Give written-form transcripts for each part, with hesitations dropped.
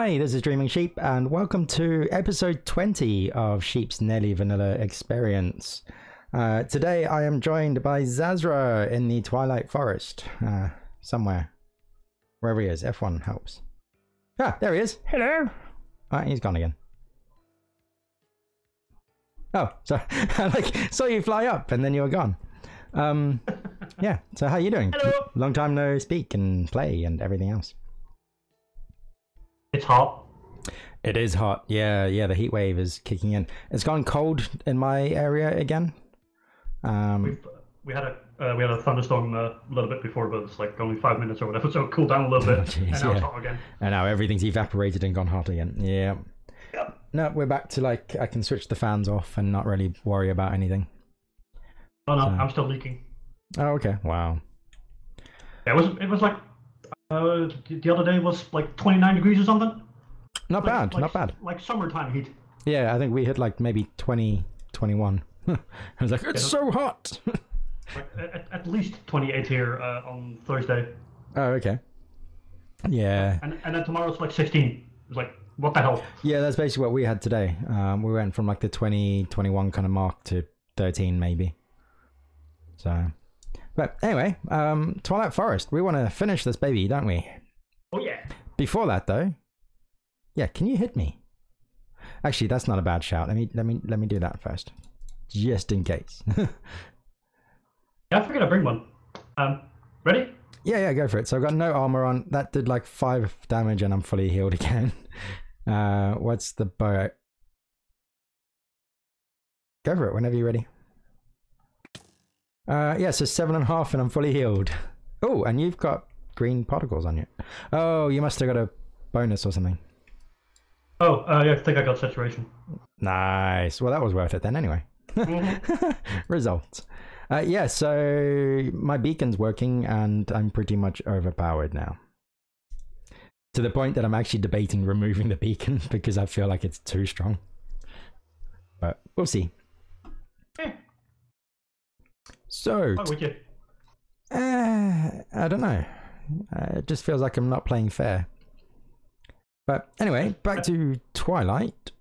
Hi, this is Dreaming Sheep and welcome to episode 20 of Sheep's Nearly Vanilla Experience. Today I am joined by Zazra in the Twilight Forest, somewhere, wherever he is. F1 helps. Ah, there he is. Hello. Ah, he's gone again. Oh, sorry. I saw you fly up and then you were gone. Yeah, so how are you doing? Hello. Long time no speak and play and everything else. It's hot. It is hot. Yeah. The heat wave is kicking in. It's gone cold in my area again. We had a thunderstorm a little bit before, but it's like only 5 minutes or whatever, so it cooled down a little bit. Geez, and now it's hot again. And now everything's evaporated and gone hot again. Yeah. Yep. No, we're back to I can switch the fans off and not really worry about anything. Oh no, I'm still leaking. Oh okay. Wow. Yeah, it was like. The other day was like 29 degrees or something. Not bad, not bad. Like summertime heat. Yeah, I think we hit like maybe 20, 21. I was like, it's so hot! At least 28 here on Thursday. Oh, okay. Yeah. And then tomorrow it's like 16. It's like, what the hell? Yeah, that's basically what we had today. We went from like the 20, 21 kind of mark to 13 maybe. So... But anyway, Twilight Forest, we want to finish this baby, don't we? Oh yeah. Before that though, yeah, can you hit me? Actually, that's not a bad shout. Let me do that first, just in case. Yeah, I forgot to bring one. Ready? Yeah, go for it. So I've got no armor on. That did like 5 damage, and I'm fully healed again. What's the bow? Go for it whenever you're ready. Yeah, so 7.5 and I'm fully healed. Oh, and you've got green particles on you. Oh, you must have got a bonus or something. Oh, yeah, I think I got saturation. Nice. Well, that was worth it then anyway. Mm-hmm. Results. Yeah, so my beacon's working and I'm pretty much overpowered now. To the point that I'm actually debating removing the beacon because I feel like it's too strong. But we'll see. So, why would you? I don't know. It just feels like I'm not playing fair. But anyway, back to Twilight.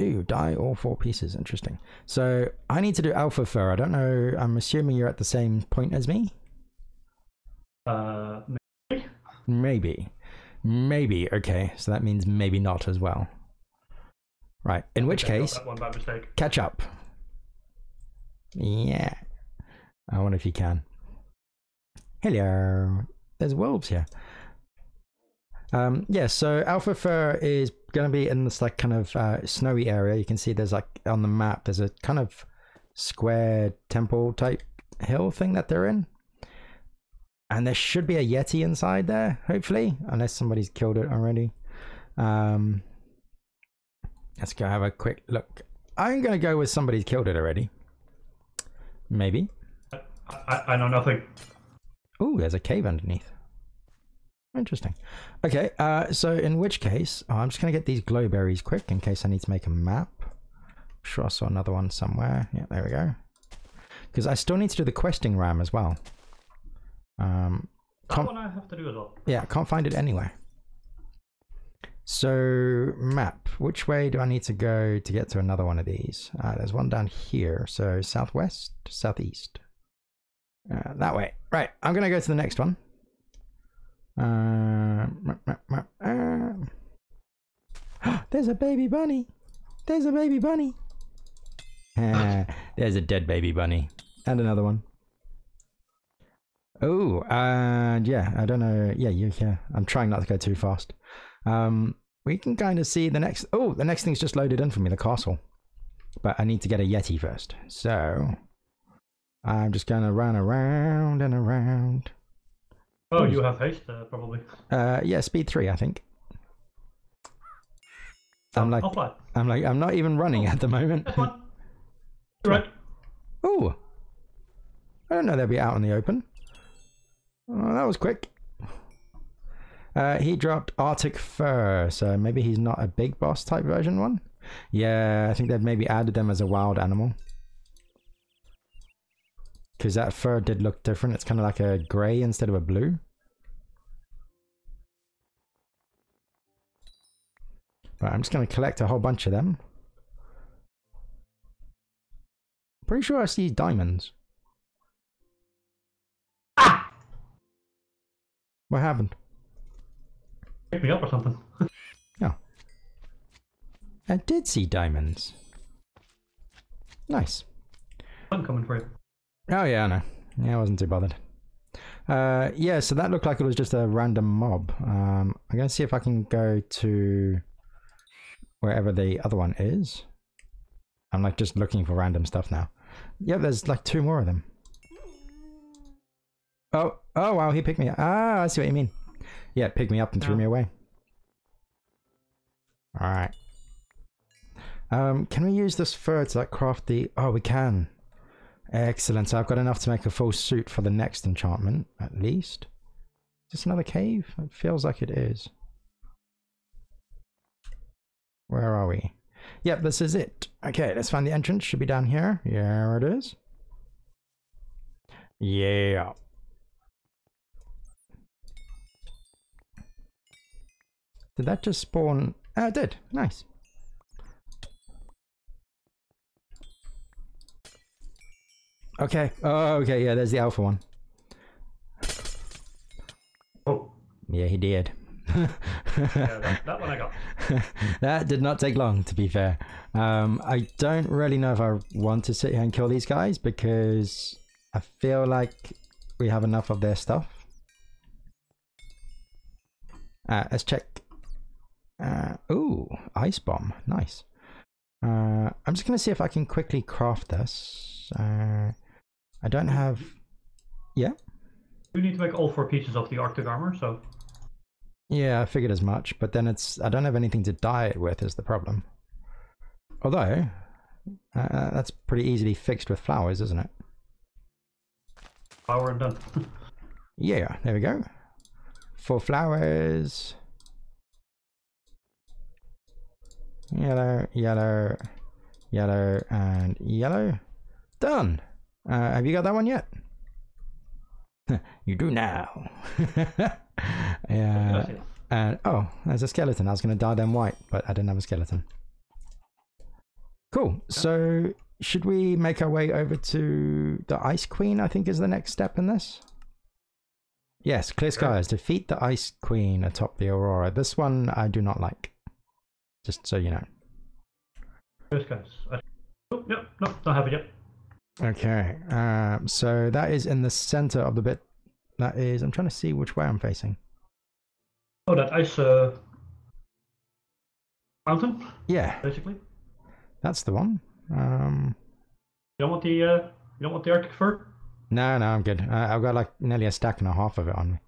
Ooh, die all 4 pieces. Interesting. So I need to do Alpha Fur. I don't know. I'm assuming you're at the same point as me. Maybe. Maybe. Okay. So that means maybe not as well. Right. In which case, catch up. Yeah. I wonder if you can. Hello. There's wolves here. Yeah, so Alpha Fur is going to be in this like kind of snowy area. You can see there's like on the map, there's a kind of square temple type hill thing that they're in. And there should be a yeti inside there, hopefully, unless somebody's killed it already. Let's go have a quick look. I'm going to go with somebody's killed it already. Maybe. I know nothing. Oh, there's a cave underneath. Interesting. Okay, so in which case, I'm just going to get these glow berries quick in case I need to make a map. I'm sure I saw another one somewhere. Yeah, there we go. Because I still need to do the questing ram as well. That one I have to do as well. Yeah, I can't find it anywhere. So, map. Which way do I need to go to get to another one of these? There's one down here. So, southwest, southeast. That way. Right, I'm going to go to the next one. There's a baby bunny. There's a baby bunny. There's a dead baby bunny. And another one. Oh, and yeah, I don't know. Yeah, you here. I'm trying not to go too fast. We can kind of see the next... Oh, the next thing's just loaded in for me, the castle. But I need to get a yeti first. So... I'm just going to run around and around. Oh, you have haste, probably. Yeah, speed 3, I think. I'm not even running at the moment. Right. Oh, I don't know they'll be out in the open. Oh, that was quick. He dropped Arctic Fur, so maybe he's not a big boss type version one. Yeah, I think they've maybe added them as a wild animal. Because that fur did look different. It's kind of like a grey instead of a blue. Right, I'm just going to collect a whole bunch of them. Pretty sure I see diamonds. Ah! What happened? Pick me up or something. Oh. I did see diamonds. Nice. I'm coming for it. Oh yeah, I know. Yeah, I wasn't too bothered. Yeah, so that looked like it was just a random mob. I'm going to see if I can go to wherever the other one is. I'm like just looking for random stuff now. Yep, there's like two more of them. Oh, oh wow, he picked me up. Ah, I see what you mean. Yeah, picked me up and threw me away. Alright. Can we use this fur to like craft the... Oh, we can. Excellent. So I've got enough to make a full suit for the next enchantment, at least. Is this another cave? It feels like it is. Where are we? Yep, this is it. Okay, let's find the entrance. Should be down here. Yeah, it is. Yeah. Did that just spawn? Oh, it did. Nice. Okay. Oh, okay. Yeah, there's the alpha one. Oh. Yeah, he did. Yeah, that one I got. That did not take long, to be fair. I don't really know if I want to sit here and kill these guys because I feel like we have enough of their stuff. Let's check. Ooh, ice bomb. Nice. I'm just going to see if I can quickly craft this. I don't have... Yeah? You need to make all 4 pieces of the Arctic armor, so... Yeah, I figured as much, but then it's... I don't have anything to dye it with is the problem. Although, that's pretty easily fixed with flowers, isn't it? Flower and done. Yeah, there we go. 4 flowers. Yellow, yellow, yellow, and yellow. Done! Have you got that one yet? You do now. Yeah. And oh, there's a skeleton. I was going to dye them white, but I didn't have a skeleton. Cool. So should we make our way over to the Ice Queen, I think is the next step in this? Yes, clear skies. Defeat the Ice Queen atop the Aurora. This one I do not like. Just so you know. Clear skies. Oh, no, no, don't have it yet. Okay, so that is in the center of the bit. That is, I'm trying to see which way I'm facing. Oh, that ice mountain? Yeah. Basically. That's the one. You don't want the Arctic fur? No, no, I'm good. I've got like nearly a stack and a half of it on me.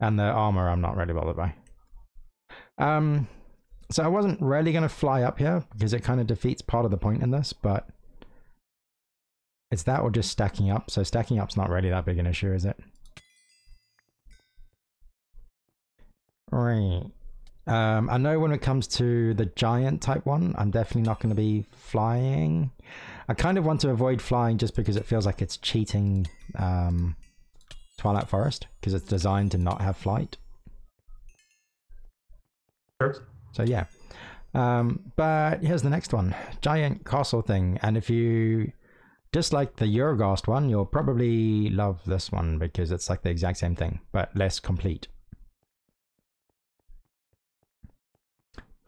And the armor I'm not really bothered by. So I wasn't really going to fly up here because it kind of defeats part of the point in this, but it's that or just stacking up. So stacking up's not really that big an issue, is it? Right. I know when it comes to the giant type one, I'm definitely not going to be flying. I kind of want to avoid flying just because it feels like it's cheating Twilight Forest because it's designed to not have flight. Sure. So yeah. But here's the next one. Giant castle thing. And if you dislike the Ur-Ghast one, you'll probably love this one because it's like the exact same thing, but less complete.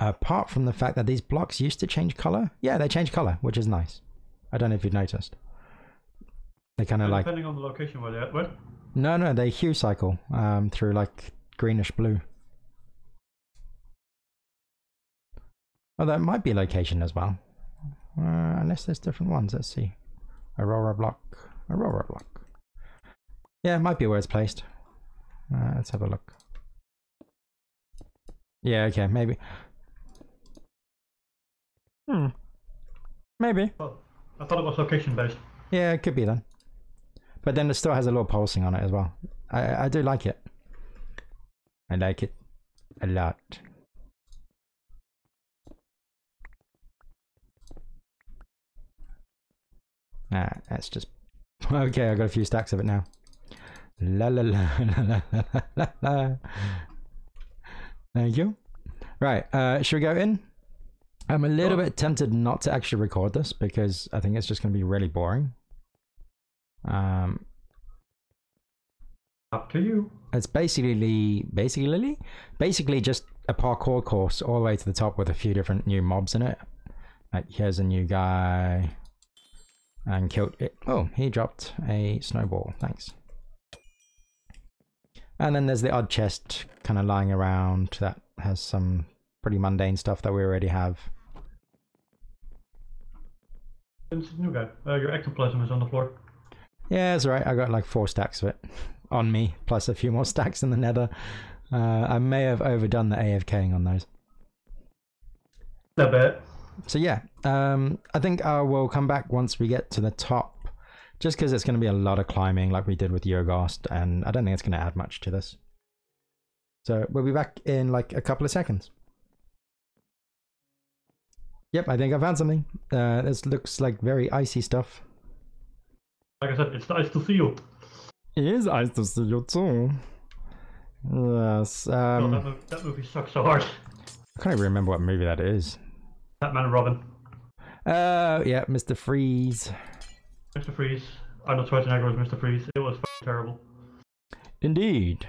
Apart from the fact that these blocks used to change color. Yeah, they change color, which is nice. I don't know if you've noticed. They kind of like... Depending on the location where they're at, what? No, no, they hue cycle through like greenish blue. Oh, that might be location as well. Unless there's different ones, let's see. Aurora block, Aurora block. Yeah, it might be where it's placed. Let's have a look. Yeah, okay, maybe. Hmm. Maybe. Well, I thought it was location based. Yeah, it could be then. But then it still has a little pulsing on it as well. I do like it. I like it a lot. That's just... Okay, I got a few stacks of it now. La la la la la la la. Thank you. Right, should we go in? I'm a little bit tempted not to actually record this because I think it's just going to be really boring. Up to you. It's basically just a parkour course all the way to the top with a few different new mobs in it. Like here's a new guy and killed it. Oh, he dropped a snowball. Thanks. And then there's the odd chest kind of lying around that has some pretty mundane stuff that we already have. It's a new guy. Your ectoplasm is on the floor. Yeah, it's alright. I got like 4 stacks of it on me, plus a few more stacks in the nether. I may have overdone the AFKing on those. Not bad. So yeah, I think I will come back once we get to the top, just because it's going to be a lot of climbing like we did with Ur-Ghast, and I don't think it's going to add much to this. So we'll be back in like a couple of seconds. Yep, I think I found something. This looks like very icy stuff. Like I said, it's nice to see you. It is nice to see you too. Yes. No, that movie sucks so hard. I can't even remember what movie that is. Batman and Robin. Yeah, Mr. Freeze. Mr. Freeze. Arnold Schwarzenegger was Mr. Freeze. It was fucking terrible. Indeed.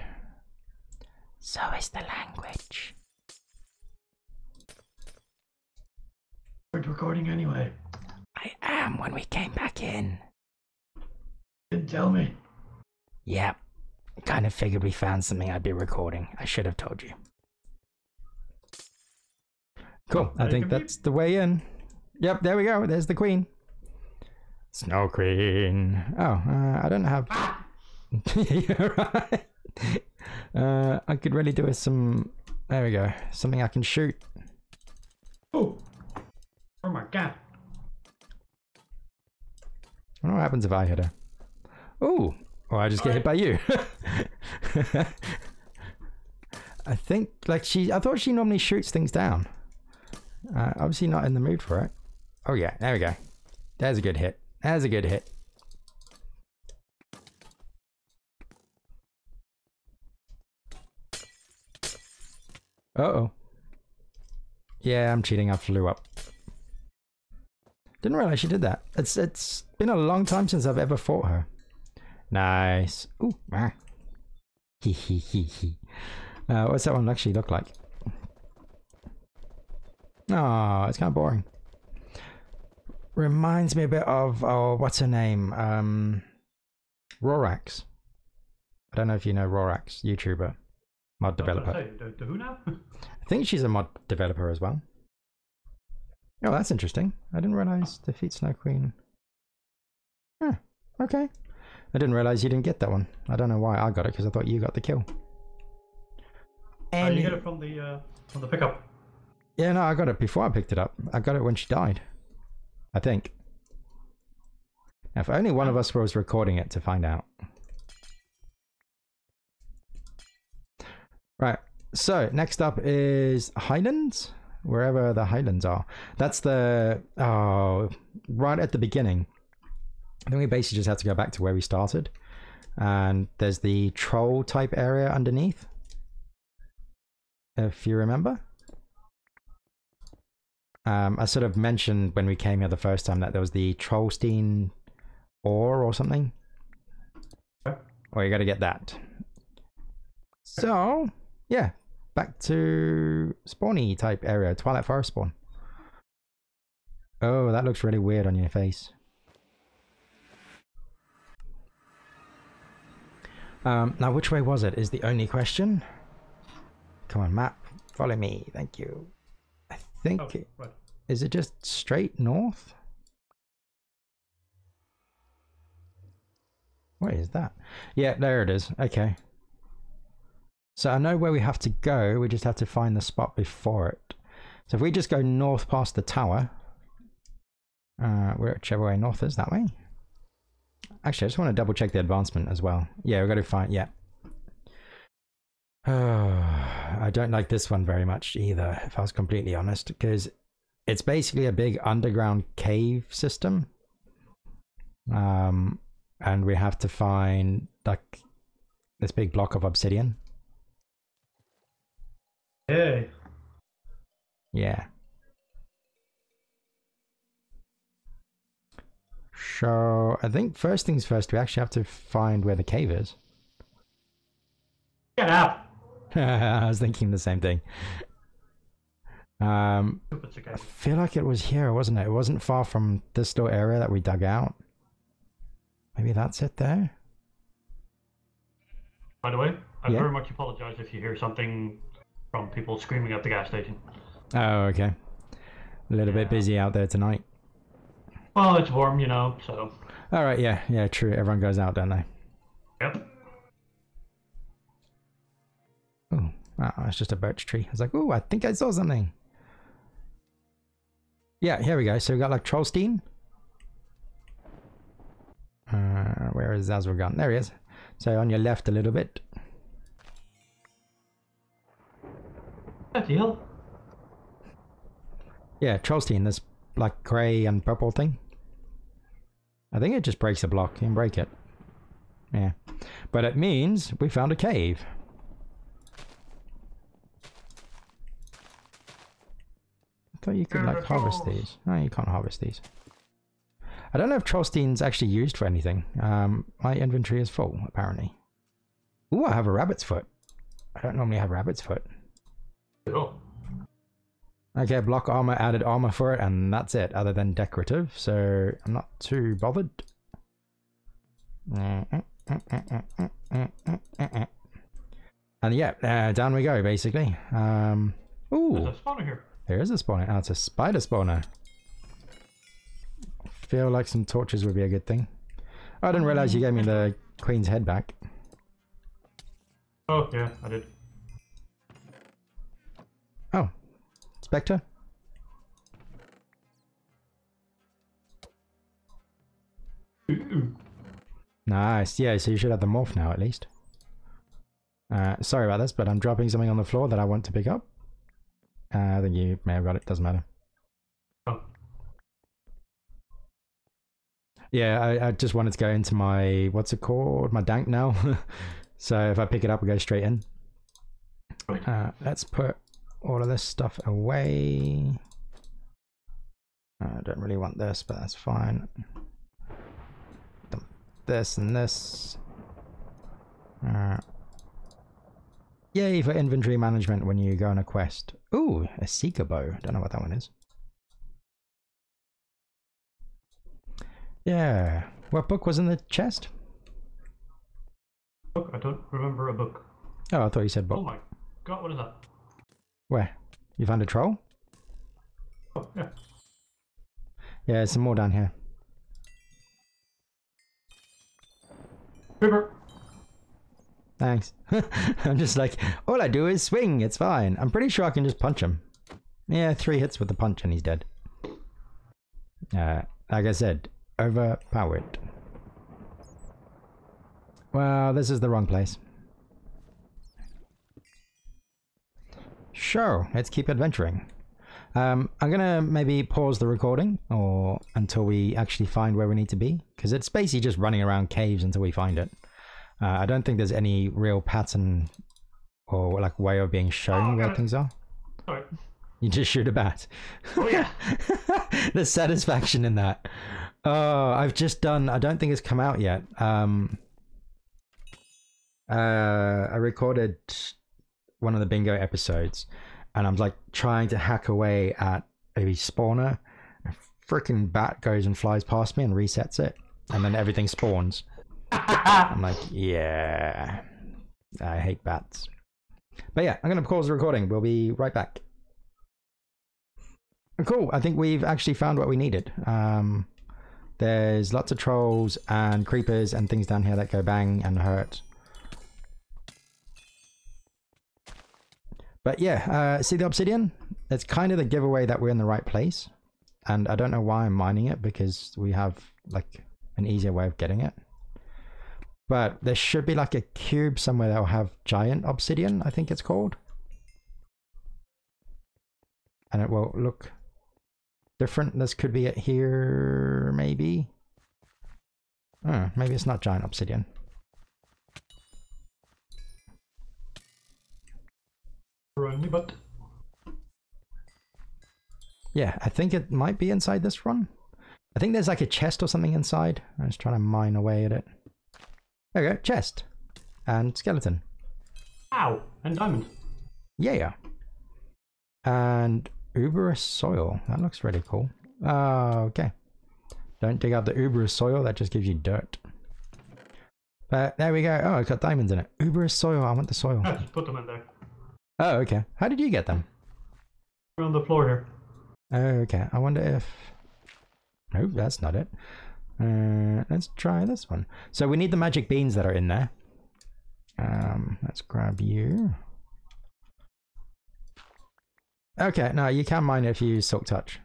So is the language. We weren't recording anyway. I am when we came back in. You didn't tell me. Yeah. Kind of figured we found something I'd be recording. I should have told you. Cool. I think that's the way in. Yep, there we go. There's the queen. Snow Queen. Oh, I don't have... You're right. I could really do with some... There we go. Something I can shoot. Oh! Oh my god. I wonder what happens if I hit her. Oh! Or I just get hit by you. I think, like, I thought she normally shoots things down. Obviously not in the mood for it. Oh yeah, there we go. There's a good hit. There's a good hit. Uh-oh. Yeah, I'm cheating. I flew up. Didn't realize she did that. It's been a long time since I've ever fought her. Nice. Ooh. Ah. What's that one actually look like? No, it's kind of boring. Reminds me a bit of, oh, what's her name? Rorax. I don't know if you know Rorax, YouTuber, mod developer. The who now? I think she's a mod developer as well. Oh, that's interesting. I didn't realize defeat Snow Queen. Huh, okay. I didn't realize you didn't get that one. I don't know why I got it, because I thought you got the kill. And you get it from the pickup. Yeah, no, I got it before I picked it up. I got it when she died, I think. Now, if only one of us was recording it to find out. Right, so next up is Highlands, wherever the Highlands are. That's the, oh, right at the beginning. Then we basically just have to go back to where we started. And there's the troll type area underneath, if you remember. I sort of mentioned when we came here the first time that there was the Trollstein ore or something. Oh, you got to get that. So, yeah, back to spawny type area, Twilight Forest spawn. Oh, that looks really weird on your face. Now, which way was it is the only question. Come on, map, follow me. Thank you. I think, oh, right. Is it just straight north? What is that? Yeah, there it is. Okay. So I know where we have to go. We just have to find the spot before it. So if we just go north past the tower, whichever way north is, that way. Actually, I just want to double check the advancement as well. Yeah, we've got to find, yeah. Oh, I don't like this one very much either, if I was completely honest, because it's basically a big underground cave system. And we have to find like this big block of obsidian. Hey. Yeah. So I think first things first, we actually have to find where the cave is. Get out! I was thinking the same thing. I feel like it was here, wasn't it? It wasn't far from this little area that we dug out. Maybe that's it there? By the way, I very much apologize if you hear something from people screaming at the gas station. Oh, okay. A little bit busy out there tonight. Well, it's warm, you know, so... Alright, yeah, true. Everyone goes out, don't they? Yep. Oh, it's just a birch tree. I was like, oh, I think I saw something. Yeah, here we go. So we got like Trollstein. Where is Azwagon? There he is. So on your left a little bit. That's the hill. Yeah, Trollstein, this like grey and purple thing. I think it just breaks the block. You can break it. Yeah. But it means we found a cave. I thought you could like harvest these. No, you can't harvest these. I don't know if Trollstein's actually used for anything. My inventory is full, apparently. Ooh, I have a rabbit's foot. I don't normally have rabbit's foot. Cool. Okay, block armor, added armor for it, and that's it, other than decorative, so I'm not too bothered. And yeah, down we go, basically. Ooh, there's a spawner here. There is a spawner. Oh, it's a spider spawner. Feel like some torches would be a good thing. I didn't realize you gave me the queen's head back. Oh, yeah, I did. Oh, Spectre? Nice, yeah, so you should have the morph now at least. Sorry about this, but I'm dropping something on the floor that I want to pick up. I think you may have got it, doesn't matter. Yeah, I just wanted to go into my, what's it called? My dank now. So if I pick it up, we go straight in. Let's put all of this stuff away. I don't really want this, but that's fine. This and this. Yay for inventory management when you go on a quest. Ooh, a seeker bow. Don't know what that one is. Yeah. What book was in the chest? Book? I don't remember a book. Oh, I thought you said book. Oh my god, what is that? Where? You found a troll? Oh, yeah. Yeah, there's some more down here. River. Thanks. I'm just like, all I do is swing, it's fine. I'm pretty sure I can just punch him. Yeah, 3 hits with the punch and he's dead. Like I said, overpowered. Well, this is the wrong place. Sure, let's keep adventuring. I'm gonna maybe pause the recording or until we actually find where we need to be, because it's basically just running around caves until we find it. I don't think there's any real pattern or like way of being shown where things are. Sorry. You just shoot a bat. Oh yeah. The satisfaction in that. Oh, I've just done, I don't think it's come out yet. I recorded one of the bingo episodes and I'm like trying to hack away at a spawner. A freaking bat goes and flies past me and resets it. And then everything spawns. I'm like, yeah, I hate bats. But yeah, I'm going to pause the recording. We'll be right back. Cool. I think we've actually found what we needed. There's lots of trolls and creepers and things down here that go bang and hurt. But yeah, see the obsidian? It's kind of the giveaway that we're in the right place. And I don't know why I'm mining it, because we have like an easier way of getting it. But there should be like a cube somewhere that will have giant obsidian, I think it's called. And it will look different. This could be it here, maybe. Oh, maybe it's not giant obsidian. But yeah, I think it might be inside this one. I think there's like a chest or something inside. I'm just trying to mine away at it. There we go, chest. And skeleton. Ow! And diamond. Yeah. And Uberous Soil. That looks really cool. Okay. Don't dig up the Uberous Soil, that just gives you dirt. But there we go. Oh, it's got diamonds in it. Uberous Soil, I want the soil. I just put them in there. Oh, okay. How did you get them? They're on the floor here. Oh, okay. I wonder if... Nope, that's not it. Let's try this one. So we need the magic beans that are in there. Let's grab you. Okay, no, you can mine if you use Silk Touch.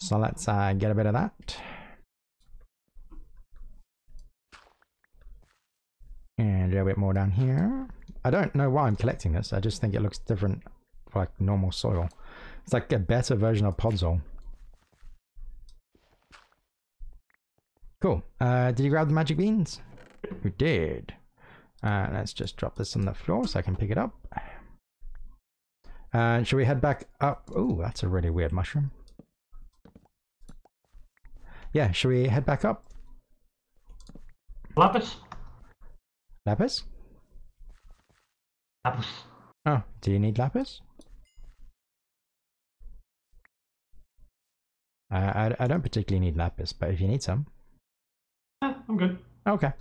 So let's get a bit of that. And a little bit more down here. I don't know why I'm collecting this. I just think it looks different for like normal soil. It's like a better version of Podzol. Cool. Did you grab the magic beans? You did. Let's just drop this on the floor so I can pick it up. Should we head back up? Oh, that's a really weird mushroom. Yeah, should we head back up? Lapis? Lapis? Lapis. Oh, do you need lapis? I don't particularly need lapis, but if you need some. Yeah, I'm good. Okay.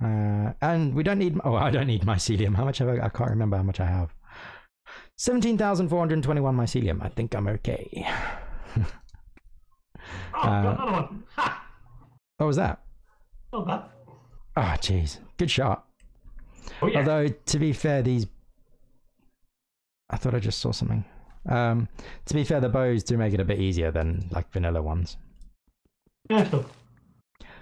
And we don't need... Oh, I don't need mycelium. How much have I can't remember how much I have. 17,421 mycelium. I think I'm okay. Oh, got another one. Ha! What was that? Not bad. Oh, jeez. Good shot. Oh, yeah. Although, to be fair, these... I thought I just saw something. To be fair, the bows do make it a bit easier than, like, vanilla ones. Yeah, sure.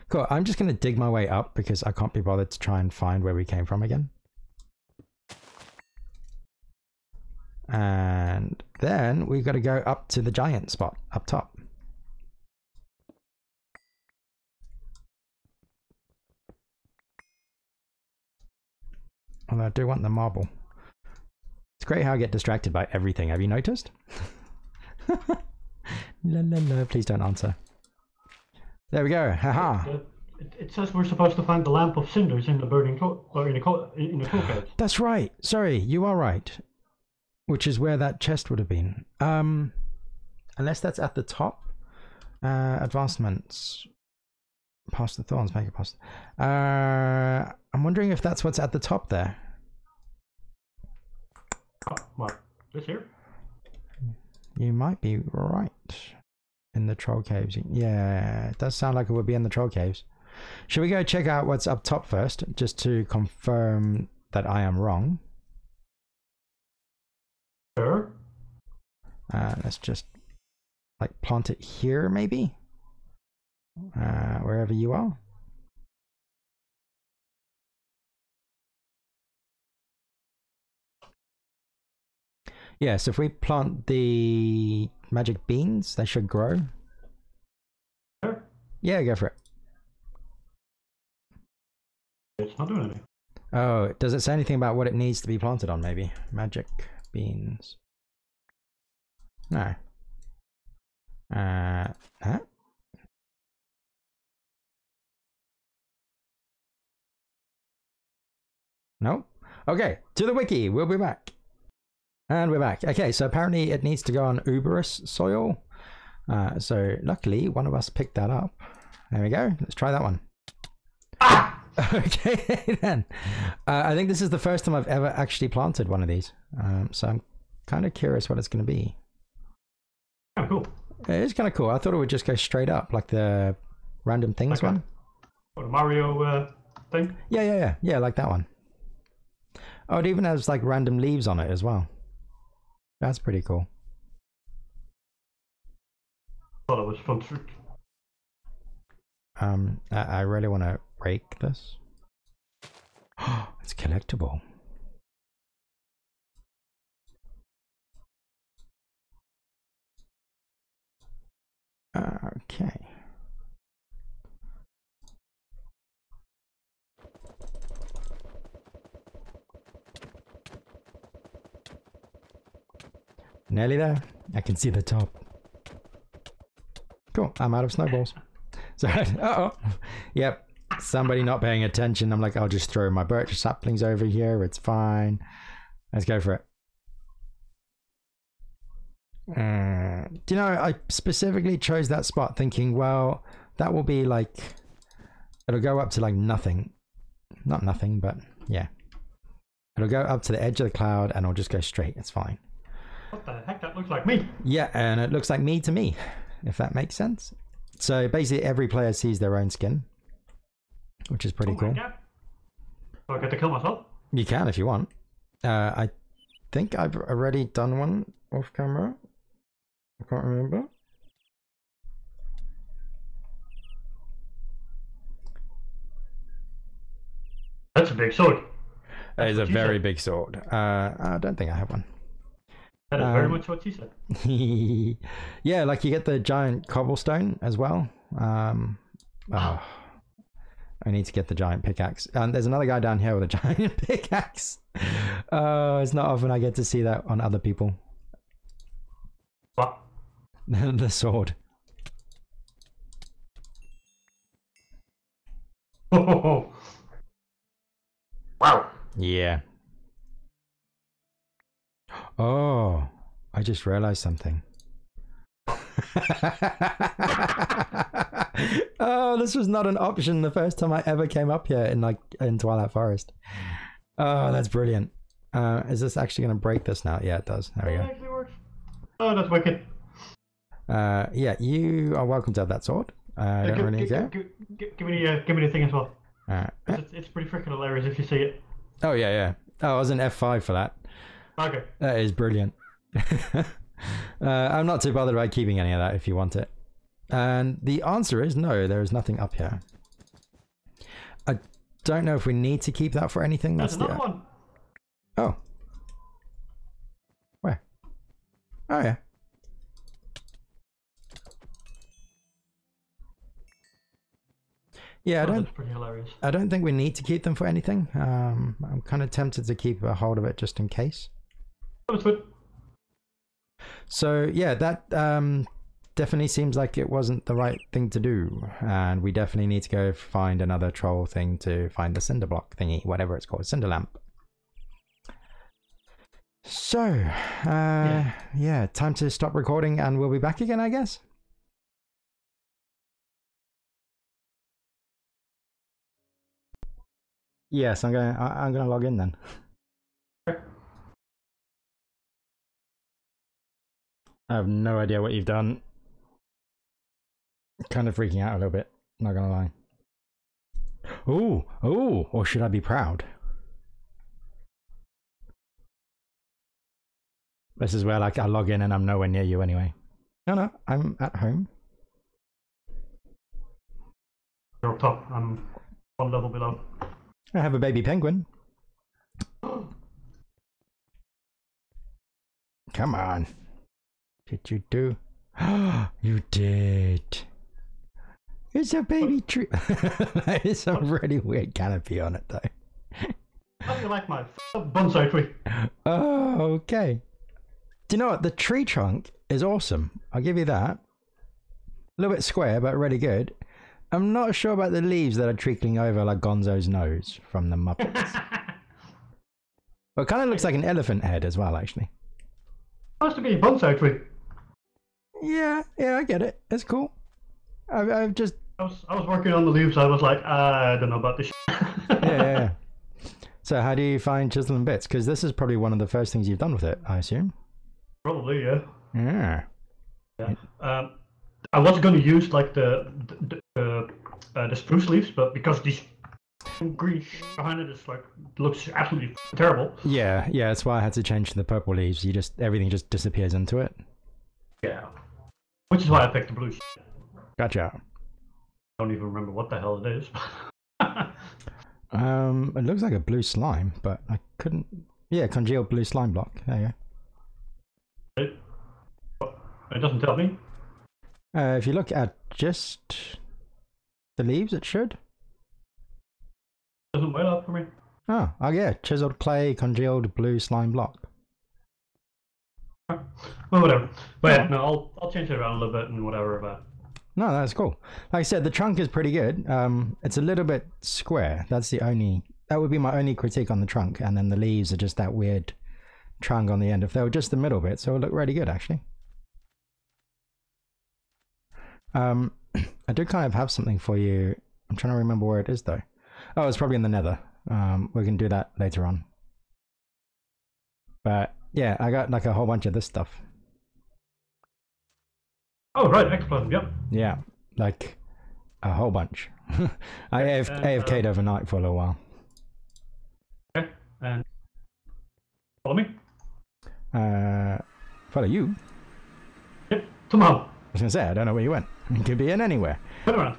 Cool. I'm just going to dig my way up because I can't be bothered to try and find where we came from again. And then we've got to go up to the giant spot up top. Although I do want the marble. It's great how I get distracted by everything. Have you noticed? No, please don't answer. There we go. Haha. It says we're supposed to find the lamp of cinders in the burning coal. That's right. Sorry, you are right. Which is where that chest would have been. Unless that's at the top. Advancements. Past the thorns, make it past. I'm wondering if that's what's at the top there. Oh, what? This here? You might be right. In the troll caves. Yeah, it does sound like it would be in the troll caves. Should we go check out what's up top first, just to confirm that I am wrong? Sure. Let's just like plant it here, maybe? Wherever you are. Yeah, so if we plant the magic beans, they should grow. Sure. Yeah, go for it. It's not doing anything. Oh, does it say anything about what it needs to be planted on, maybe? Magic beans. No. Huh? No? Okay, to the wiki, we'll be back. And we're back. Okay, so apparently it needs to go on uberous soil. So luckily one of us picked that up. There we go. Let's try that one. Ah! Okay, then. I think this is the first time I've ever actually planted one of these. So I'm kind of curious what it's going to be. Oh, cool. It is kind of cool. I thought it would just go straight up, like the random things like one. Or the Mario thing? Yeah. Yeah, like that one. Oh, it even has like random leaves on it as well. That's pretty cool. I thought it was fun trick. I really want to break this. It's collectible. Okay. Nearly there. I can see the top. Cool. I'm out of snowballs. So, uh-oh. Yep. Somebody not paying attention. I'm like, I'll just throw my birch saplings over here. It's fine. Let's go for it. Do you know, I specifically chose that spot thinking, well, that will be like, it'll go up to like nothing. Not nothing, but yeah. It'll go up to the edge of the cloud and it'll just go straight. It's fine. What the heck? That looks like me. Yeah, and it looks like me to me, if that makes sense. So basically every player sees their own skin, which is pretty cool. Yeah. Do I get to kill myself? You can if you want. I think I've already done one off camera. I can't remember. That's a big sword. That is a very big sword. I don't think I have one. That is very much what you said. Yeah, like you get the giant cobblestone as well. Oh, I need to get the giant pickaxe. And there's another guy down here with a giant pickaxe. It's not often I get to see that on other people. What? The sword. Oh. Wow. Yeah. Oh, I just realized something. Oh, this was not an option the first time I ever came up here in Twilight Forest. Oh, that's brilliant. Is this actually going to break this now? Yeah, it does. There we go. It actually works. Oh, that's wicked. Yeah, you are welcome to have that sword. I don't really care. Give me the thing as well. It's pretty freaking hilarious if you see it. Oh, yeah, yeah. Oh, I was in F5 for that. Okay. That is brilliant. I'm not too bothered about keeping any of that if you want it. And the answer is no, there is nothing up here. I don't know if we need to keep that for anything. That's another one. Oh. Where? Oh, yeah. Yeah, that's pretty hilarious. I don't think we need to keep them for anything. I'm kind of tempted to keep a hold of it just in case. That was good. So yeah, that definitely seems like it wasn't the right thing to do, and we definitely need to go find another troll thing to find the cinder block thingy, whatever it's called, cinder lamp. So yeah, time to stop recording, and we'll be back again, I guess. Yes, I'm gonna log in then. I have no idea what you've done. Kind of freaking out a little bit, not gonna lie. Oh, or should I be proud? This is where like I log in and I'm nowhere near you anyway. No, I'm at home. You're up top, I'm one level below. I have a baby penguin. Come on. Did you do? You did. It's a baby tree. It's a really weird canopy on it, though. How do you like my bonsai tree? Oh, okay. Do you know what? The tree trunk is awesome. I'll give you that. A little bit square, but really good. I'm not sure about the leaves that are trickling over like Gonzo's nose from the Muppets. But it kind of looks like an elephant head as well, actually. Supposed to be a bonsai tree. Yeah, I get it. That's cool. I was working on the leaves. I was like, I don't know about this. Yeah. So how do you find Chiseling Bits? Because this is probably one of the first things you've done with it, I assume. Probably, yeah. Yeah. I was going to use like the spruce leaves, but because these green behind it is like looks absolutely terrible. Yeah. That's why I had to change to the purple leaves. Everything just disappears into it. Yeah, which is why I picked the blue shit. Gotcha. I don't even remember what the hell it is. It looks like a blue slime, but I couldn't... Yeah, congealed blue slime block. There you go. It doesn't tell me. If you look at just the leaves, it should. Doesn't weigh up for me. Oh, yeah. Chiseled clay, congealed blue slime block. Well, whatever. But yeah, no, I'll change it around a little bit and whatever about. No, that's cool. Like I said, the trunk is pretty good. It's a little bit square. That's the only, that would be my only critique on the trunk. And then the leaves are just that weird trunk on the end. If they were just the middle bit, so it would look really good, actually. I do kind of have something for you. I'm trying to remember where it is, though. Oh, it's probably in the nether. We can do that later on. But yeah, I got like a whole bunch of this stuff. Oh, right, Ectoplasm, yep. Yeah, like a whole bunch. I AFK'd overnight for a little while. Okay, and follow me? Follow you? Yep, somehow. I was going to say, I don't know where you went. You could be in anywhere. Turn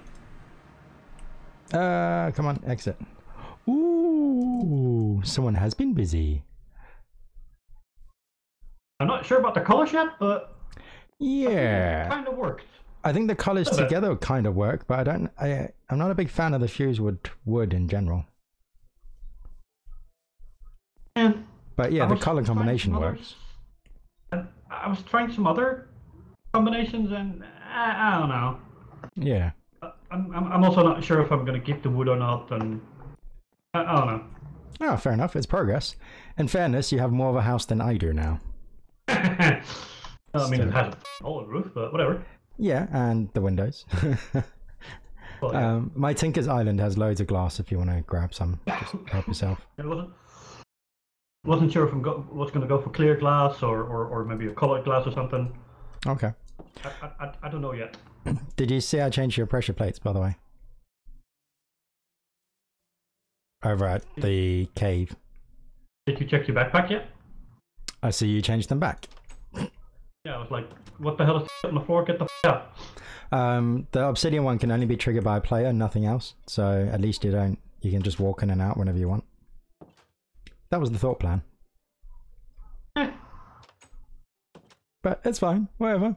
around. Come on, exit. Ooh, someone has been busy. I'm not sure about the colors yet, but yeah, kind of worked. I think the colors together kind of work, but I don't. I'm not a big fan of the fuse wood in general. And but yeah, the color combination works. And I was trying some other combinations, and I don't know. Yeah. I'm also not sure if I'm going to keep the wood or not, and I don't know. Oh, fair enough. It's progress. In fairness, you have more of a house than I do now. Well, I mean, it has a whole roof, but whatever. Yeah, and the windows. Well, yeah. My Tinker's Island has loads of glass if you want to grab some. Just help yourself. I wasn't sure if I was going to go for clear glass or maybe a coloured glass or something. Okay. I don't know yet. Did you see I changed your pressure plates, by the way? Over at the cave. Did you check your backpack yet? I see you changed them back. Yeah, I was like, what the hell is on the floor? Get the f*** out. The obsidian one can only be triggered by a player, nothing else. So at least you can just walk in and out whenever you want. That was the thought plan. But it's fine, whatever.